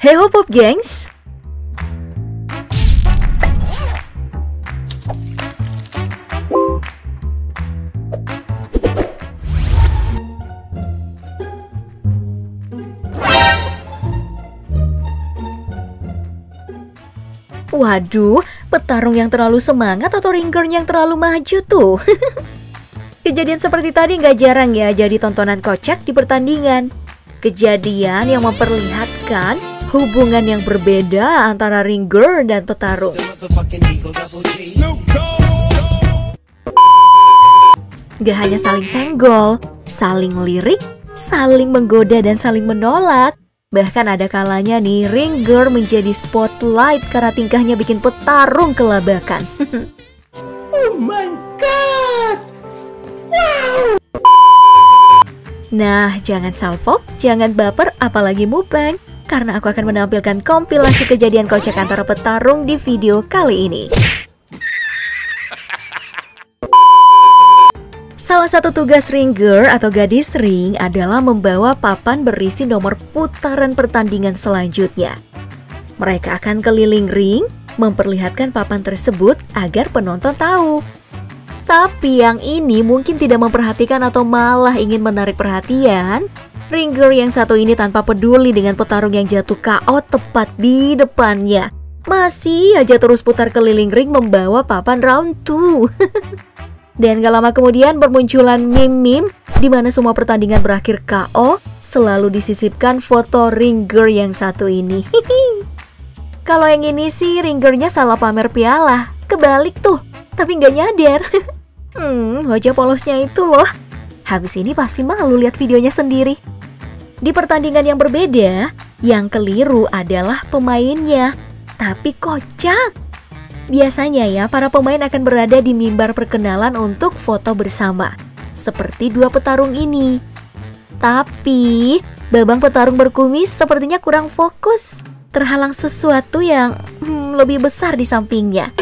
Hey ho Pop Gengs! Waduh, petarung yang terlalu semangat atau ringgern yang terlalu maju tuh. Kejadian seperti tadi nggak jarang ya jadi tontonan kocak di pertandingan. Kejadian yang memperlihatkan hubungan yang berbeda antara ringgern dan petarung. Gak hanya saling senggol, saling lirik, saling menggoda dan saling menolak. Bahkan ada kalanya nih, ringgern menjadi spotlight karena tingkahnya bikin petarung kelabakan. Oh my god! Wow! Nah, jangan salfok, jangan baper, apalagi mukbang, karena aku akan menampilkan kompilasi kejadian kocak antara petarung di video kali ini. Salah satu tugas ringer atau gadis ring adalah membawa papan berisi nomor putaran pertandingan selanjutnya. Mereka akan keliling ring, memperlihatkan papan tersebut agar penonton tahu. Tapi yang ini mungkin tidak memperhatikan atau malah ingin menarik perhatian. Ringer yang satu ini tanpa peduli dengan petarung yang jatuh KO tepat di depannya. Masih aja terus putar keliling ring membawa papan round 2. Dan gak lama kemudian bermunculan meme-meme di mana semua pertandingan berakhir KO, selalu disisipkan foto ringer yang satu ini. Kalau yang ini sih ringernya salah pamer piala, kebalik tuh, tapi nggak nyadar. Wajah polosnya itu loh. Habis ini pasti malu lihat videonya sendiri. Di pertandingan yang berbeda, yang keliru adalah pemainnya, tapi kocak. Biasanya ya, para pemain akan berada di mimbar perkenalan untuk foto bersama, seperti dua petarung ini. Tapi, babang petarung berkumis sepertinya kurang fokus, terhalang sesuatu yang lebih besar di sampingnya.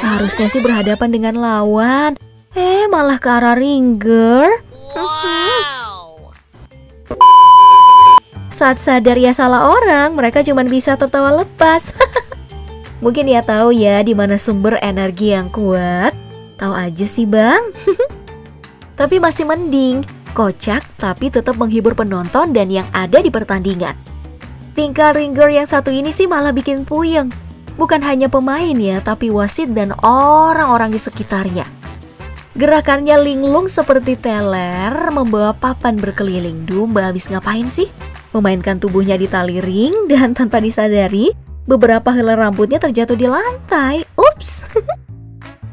Seharusnya sih berhadapan dengan lawan, malah ke arah ringer. Wow. Saat sadar ya salah orang, mereka cuma bisa tertawa lepas. Mungkin ya tahu ya di mana sumber energi yang kuat. Tahu aja sih bang. Tapi masih mending kocak tapi tetap menghibur penonton dan yang ada di pertandingan. Tingkah ringer yang satu ini sih malah bikin puyeng. Bukan hanya pemain ya, tapi wasit dan orang-orang di sekitarnya. Gerakannya linglung seperti teler, membawa papan berkeliling. Mbak habis ngapain sih? Memainkan tubuhnya di tali ring dan tanpa disadari beberapa helai rambutnya terjatuh di lantai. Ups.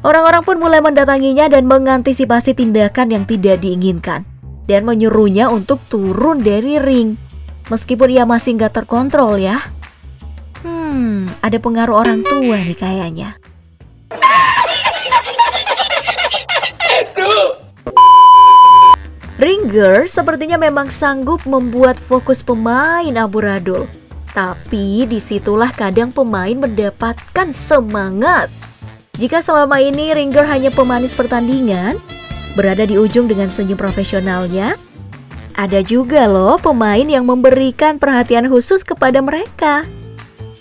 Orang-orang pun mulai mendatanginya dan mengantisipasi tindakan yang tidak diinginkan. Dan menyuruhnya untuk turun dari ring. Meskipun ia masih nggak terkontrol ya. Ada pengaruh orang tua nih kayaknya. Ringer sepertinya memang sanggup membuat fokus pemain aburadul. Tapi disitulah kadang pemain mendapatkan semangat. Jika selama ini ringer hanya pemanis pertandingan, berada di ujung dengan senyum profesionalnya, ada juga loh pemain yang memberikan perhatian khusus kepada mereka.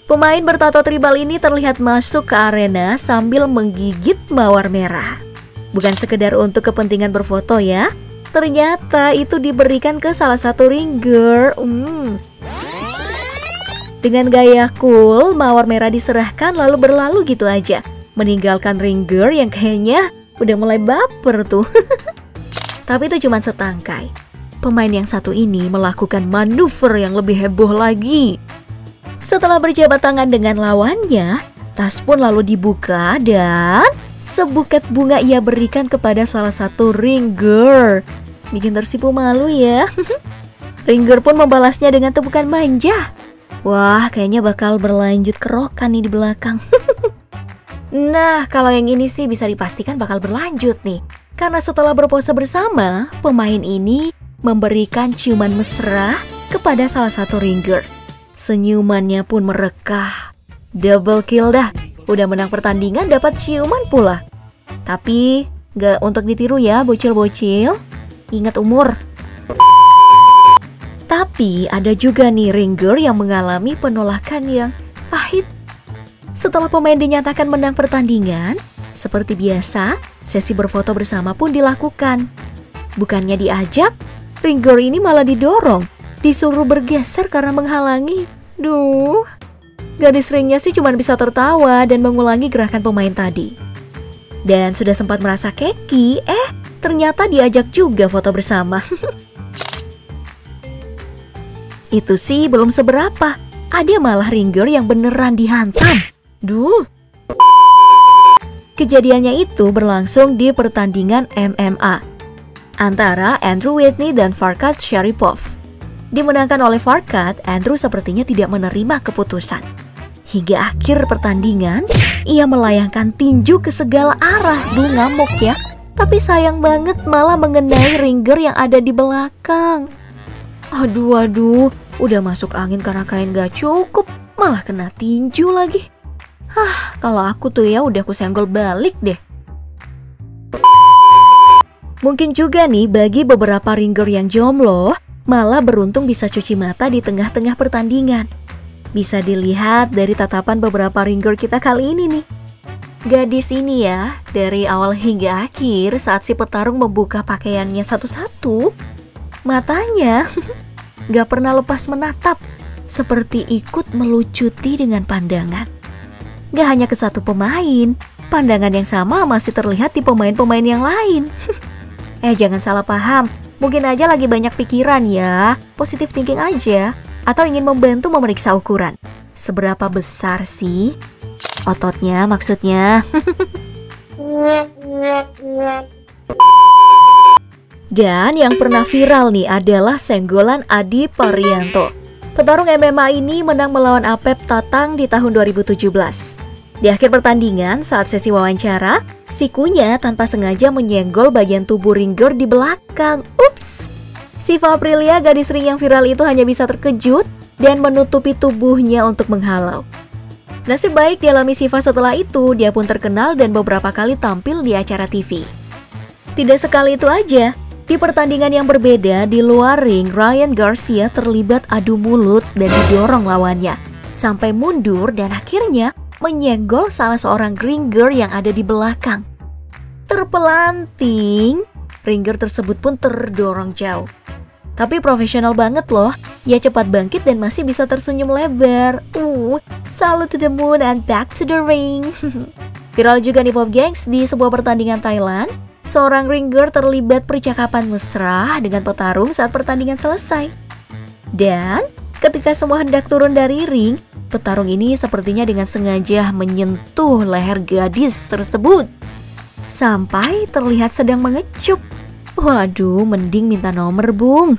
Pemain bertato tribal ini terlihat masuk ke arena sambil menggigit mawar merah. Bukan sekedar untuk kepentingan berfoto ya, ternyata itu diberikan ke salah satu ringer. Dengan gaya cool, mawar merah diserahkan lalu berlalu gitu aja. Meninggalkan ringer yang kayaknya udah mulai baper tuh. Tapi itu cuma setangkai. Pemain yang satu ini melakukan manuver yang lebih heboh lagi. Setelah berjabat tangan dengan lawannya, tas pun lalu dibuka dan sebuket bunga ia berikan kepada salah satu ringer. Bikin tersipu malu ya. Ringer pun membalasnya dengan tepukan manja. Wah, kayaknya bakal berlanjut kerokan nih di belakang. Nah, kalau yang ini sih bisa dipastikan bakal berlanjut nih. Karena setelah berpose bersama, pemain ini memberikan ciuman mesra kepada salah satu ringer. Senyumannya pun merekah. Double kill dah. Udah menang pertandingan dapat ciuman pula. Tapi, gak untuk ditiru ya bocil-bocil. Ingat umur. Tapi ada juga nih ring girl yang mengalami penolakan yang pahit. Setelah pemain dinyatakan menang pertandingan, seperti biasa, sesi berfoto bersama pun dilakukan. Bukannya diajak, ring girl ini malah didorong, disuruh bergeser karena menghalangi. Duh, gadis ringnya sih cuma bisa tertawa dan mengulangi gerakan pemain tadi. Dan sudah sempat merasa keki, ternyata diajak juga foto bersama. Itu sih belum seberapa, ada malah ring girl yang beneran dihantam. Duh. Kejadiannya itu berlangsung di pertandingan MMA antara Andrew Whitney dan Farquh Sharipov. Dimenangkan oleh Farquh, Andrew sepertinya tidak menerima keputusan. Hingga akhir pertandingan, ia melayangkan tinju ke segala arah. Duh, ngamuk ya. Tapi sayang banget malah mengenai ring girl yang ada di belakang. Aduh, udah masuk angin karena kain gak cukup, malah kena tinju lagi. Hah, kalau aku tuh ya udah aku senggol balik deh. Mungkin juga nih bagi beberapa ring girl yang jomblo, malah beruntung bisa cuci mata di tengah-tengah pertandingan. Bisa dilihat dari tatapan beberapa ring girl kita kali ini nih. Gadis ini ya, dari awal hingga akhir saat si petarung membuka pakaiannya satu-satu, matanya gak pernah lepas menatap, seperti ikut melucuti dengan pandangan. Gak hanya ke satu pemain, pandangan yang sama masih terlihat di pemain-pemain yang lain. Jangan salah paham, mungkin aja lagi banyak pikiran ya, positive thinking aja, atau ingin membantu memeriksa ukuran. Seberapa besar sih ototnya maksudnya. Dan yang pernah viral nih adalah senggolan Adi Parianto. Petarung MMA ini menang melawan Apep Tatang di tahun 2017. Di akhir pertandingan, saat sesi wawancara, sikunya tanpa sengaja menyenggol bagian tubuh ring girl di belakang. Ups! Syfa Aprillia, gadis ring yang viral itu hanya bisa terkejut dan menutupi tubuhnya untuk menghalau. Nasib baik dialami Syfa setelah itu, dia pun terkenal dan beberapa kali tampil di acara TV. Tidak sekali itu aja. Di pertandingan yang berbeda, di luar ring, Ryan Garcia terlibat adu mulut dan didorong lawannya sampai mundur dan akhirnya menyenggol salah seorang ring girl yang ada di belakang. Terpelanting, ring girl tersebut pun terdorong jauh. Tapi profesional banget loh, ia cepat bangkit dan masih bisa tersenyum lebar. Salute to the moon and back to the ring. Viral juga di Pop Gengs di sebuah pertandingan Thailand. Seorang ring girl terlibat percakapan mesra dengan petarung saat pertandingan selesai. Dan ketika semua hendak turun dari ring, petarung ini sepertinya dengan sengaja menyentuh leher gadis tersebut sampai terlihat sedang mengecup. Waduh, mending minta nomor, Bung.